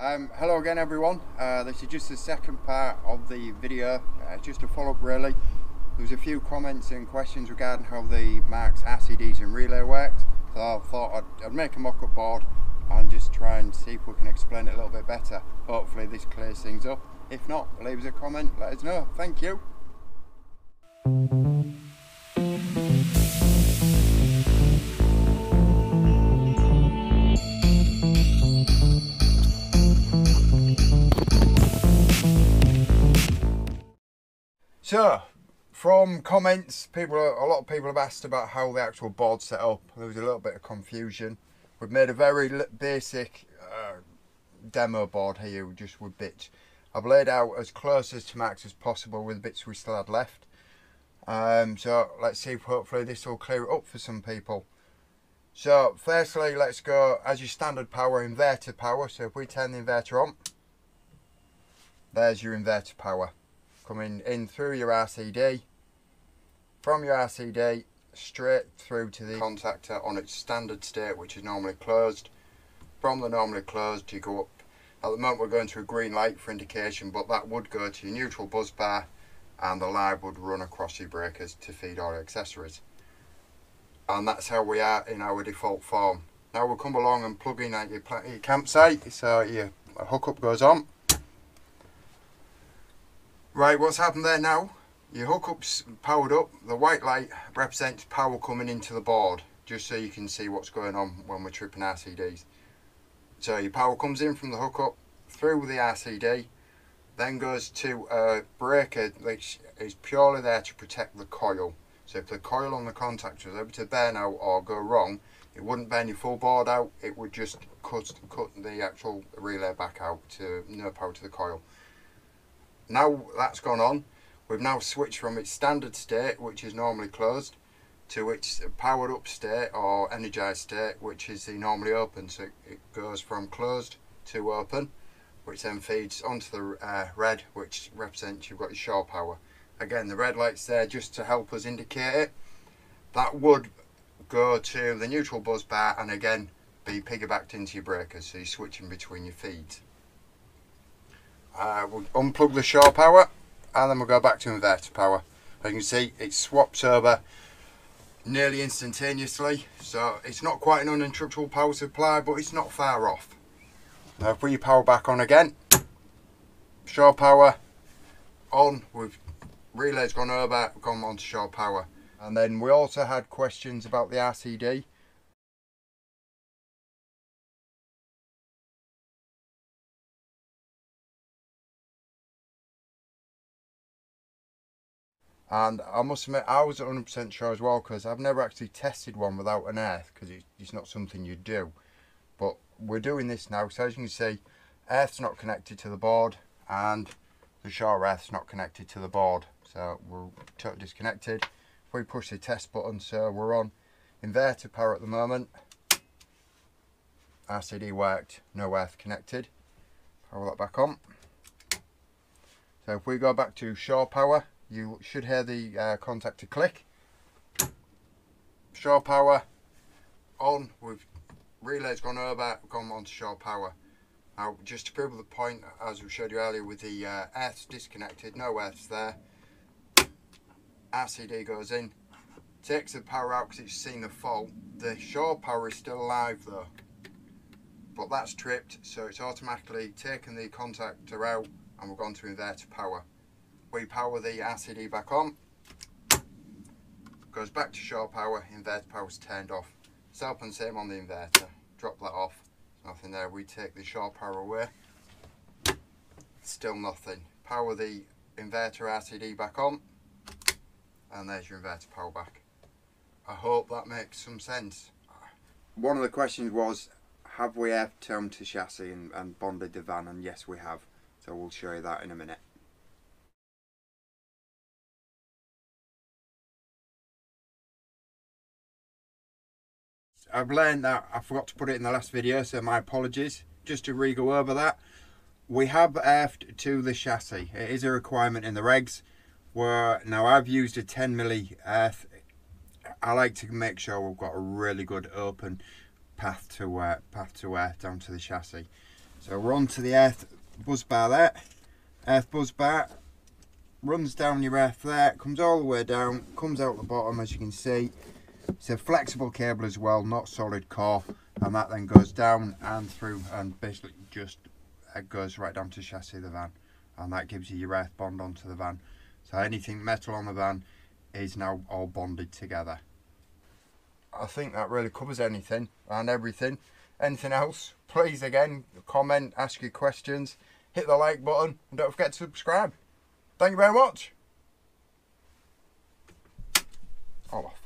Hello again everyone, this is just the second part of the video, just a follow up really. There's a few comments and questions regarding how the Mark's RCDs and relay worked, so I thought I'd make a mock-up board and just try and see if we can explain it a little bit better. Hopefully this clears things up. If not, leave us a comment, let us know. Thank you. So, from comments, a lot of people have asked about how the actual board's set up. There was a little bit of confusion. We've made a very basic demo board here, just with bits. I've laid out as close as to max as possible with the bits we still had left. So let's see if hopefully this will clear it up for some people. So firstly, let's go as your standard power, inverter power. So if we turn the inverter on, there's your inverter power. Coming in through your RCD, from your RCD straight through to the contactor on its standard state, which is normally closed. From the normally closed you go up, at the moment we're going to a green light for indication, but that would go to your neutral buzz bar and the live would run across your breakers to feed all your accessories. And that's how we are in our default form. Now we'll come along and plug in at your campsite, so your hookup goes on. Right, what's happened there now? Your hookup's powered up. The white light represents power coming into the board, just so you can see what's going on when we're tripping RCDs. So your power comes in from the hookup through the RCD, then goes to a breaker which is purely there to protect the coil. So if the coil on the contactor was able to burn out or go wrong, it wouldn't burn your full board out, it would just cut the actual relay back out to no power to the coil. Now that's gone on, we've now switched from its standard state, which is normally closed, to its powered up state or energised state, which is the normally open. So it goes from closed to open, which then feeds onto the red, which represents you've got your shore power. Again, the red light's there just to help us indicate it. That would go to the neutral buzz bar and again be piggybacked into your breakers, so you're switching between your feeds. We'll unplug the shore power and then we'll go back to inverter power. As you can see, it swaps over nearly instantaneously, so it's not quite an uninterruptible power supply, but it's not far off. Now put your power back on again, shore power on, with relays gone over, we've gone on to shore power. And then we also had questions about the RCD. And I must admit, I was 100% sure as well, because I've never actually tested one without an earth, because it's not something you do. But we're doing this now, so as you can see, earth's not connected to the board, and the shore earth's not connected to the board. So we're totally disconnected. If we push the test button, so we're on inverter power at the moment. RCD worked, no earth connected. Power that back on. So if we go back to shore power, you should hear the contactor click. Shore power on, with relays gone over, gone on to shore power. Now just to prove the point, as we showed you earlier with the earths disconnected, no earths there. RCD goes in, takes the power out because it's seen the fault. The shore power is still alive though, but that's tripped, so it's automatically taken the contactor out and we're gone to inverter power. We power the RCD back on, goes back to shore power, inverter power's turned off. Self and same on the inverter, drop that off, nothing there. We take the shore power away, still nothing. Power the inverter RCD back on, and there's your inverter power back. I hope that makes some sense. One of the questions was, have we ever turned to chassis and bonded the van, and yes we have, so we'll show you that in a minute. I've learned that I forgot to put it in the last video, so my apologies. Just to re-go over that, we have earthed to the chassis. It is a requirement in the regs. Where now I've used a 10 milli earth. I like to make sure we've got a really good open path to earth down to the chassis. So we're on to the earth buzz bar there. Earth buzz bar runs down your earth there, comes all the way down, comes out the bottom as you can see. It's a flexible cable as well, not solid core, and that then goes down and through and basically just goes right down to chassis of the van, and that gives you your earth bond onto the van. So anything metal on the van is now all bonded together. I think that really covers anything and everything. Anything else, please again comment, ask your questions, hit the like button, and don't forget to subscribe. Thank you very much. Oh.